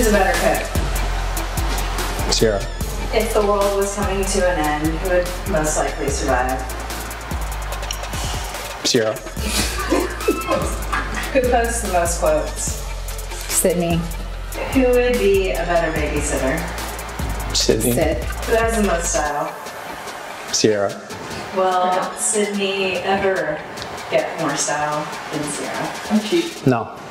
Who's a better cook? Sierra. If the world was coming to an end, who would most likely survive? Sierra. Who posts the most quotes? Sydney. Who would be a better babysitter? Sydney. Sid. Who has the most style? Sierra. Will Sydney ever get more style than Sierra? I'm cheap. No.